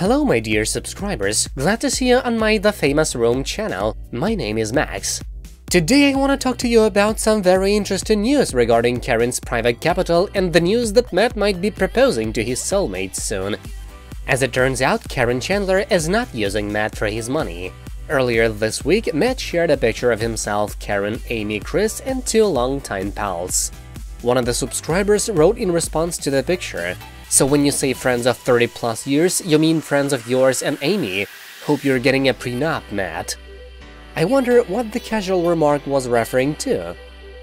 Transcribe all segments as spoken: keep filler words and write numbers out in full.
Hello my dear subscribers, glad to see you on my The Famous Room channel, my name is Max. Today I wanna talk to you about some very interesting news regarding Caryn's private capital and the news that Matt might be proposing to his soulmate soon. As it turns out, Caryn Chandler is not using Matt for his money. Earlier this week, Matt shared a picture of himself, Caryn, Amy, Chris and two longtime pals. One of the subscribers wrote in response to the picture, "So when you say friends of thirty plus years, you mean friends of yours and Amy. Hope you're getting a prenup, Matt." I wonder what the casual remark was referring to.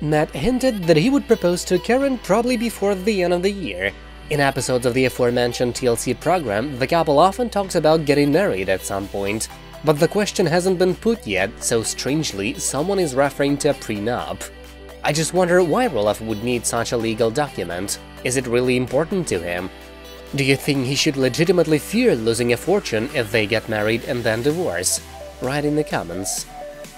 Matt hinted that he would propose to Caryn probably before the end of the year. In episodes of the aforementioned T L C program, the couple often talks about getting married at some point. But the question hasn't been put yet, so strangely, someone is referring to a prenup. I just wonder why Roloff would need such a legal document. Is it really important to him? Do you think he should legitimately fear losing a fortune if they get married and then divorce? Write in the comments.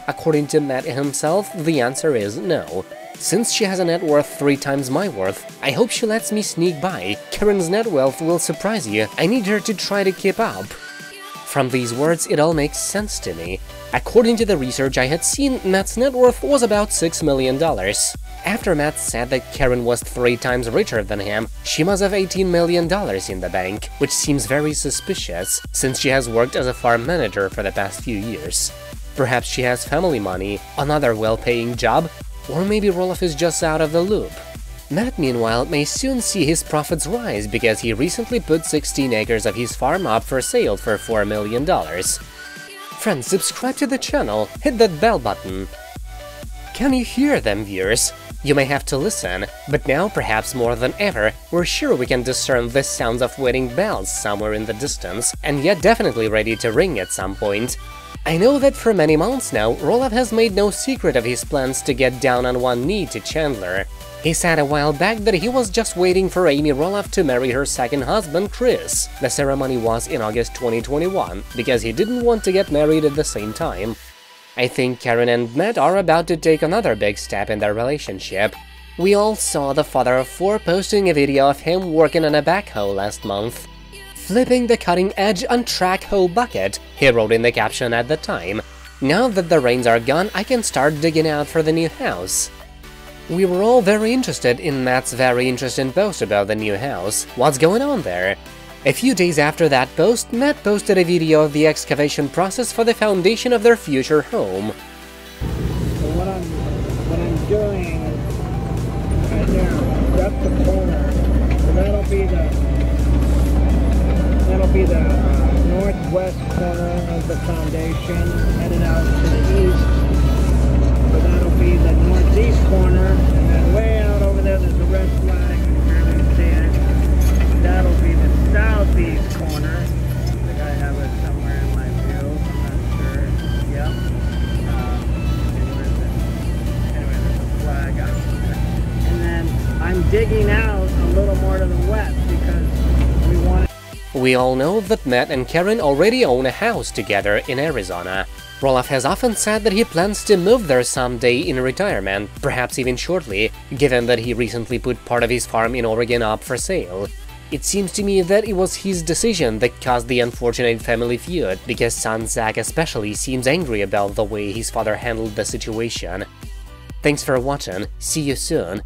According to Matt himself, the answer is no. "Since she has a net worth three times my worth, I hope she lets me sneak by. Caryn's net wealth will surprise you. I need her to try to keep up." From these words, it all makes sense to me. According to the research I had seen, Matt's net worth was about six million dollars. After Matt said that Caryn was three times richer than him, she must have eighteen million dollars in the bank, which seems very suspicious, since she has worked as a farm manager for the past few years. Perhaps she has family money, another well-paying job, or maybe Roloff is just out of the loop. Matt, meanwhile, may soon see his profits rise because he recently put sixteen acres of his farm up for sale for four million dollars. Friends, subscribe to the channel, hit that bell button. Can you hear them, viewers? You may have to listen, but now, perhaps more than ever, we're sure we can discern the sounds of wedding bells somewhere in the distance, and yet definitely ready to ring at some point. I know that for many months now, Roloff has made no secret of his plans to get down on one knee to Chandler. He said a while back that he was just waiting for Amy Roloff to marry her second husband, Chris. The ceremony was in August twenty twenty-one, because he didn't want to get married at the same time. I think Caryn and Matt are about to take another big step in their relationship. We all saw the father of four posting a video of him working on a backhoe last month. "Flipping the cutting edge on track hoe bucket," he wrote in the caption at the time. "Now that the rains are gone, I can start digging out for the new house." We were all very interested in Matt's very interesting post about the new house. What's going on there? A few days after that post, Matt posted a video of the excavation process for the foundation of their future home. "So what I'm, what I'm doing right now, that's the corner, so that'll be the... That'll be the uh, northwest corner of the foundation, headed out to the east. So that'll be the northeast corner, and then way out over there there's a red flag, and that'll be the southeast corner. I think I have it somewhere in my view, I'm not sure. Yep. Um, anyway, there's, anyway, there's a flag out there. And then I'm digging out a little more to the west because we want to..." We all know that Matt and Caryn already own a house together in Arizona. Roloff has often said that he plans to move there someday in retirement, perhaps even shortly, given that he recently put part of his farm in Oregon up for sale. It seems to me that it was his decision that caused the unfortunate family feud, because son Zach especially seems angry about the way his father handled the situation. Thanks for watching, see you soon,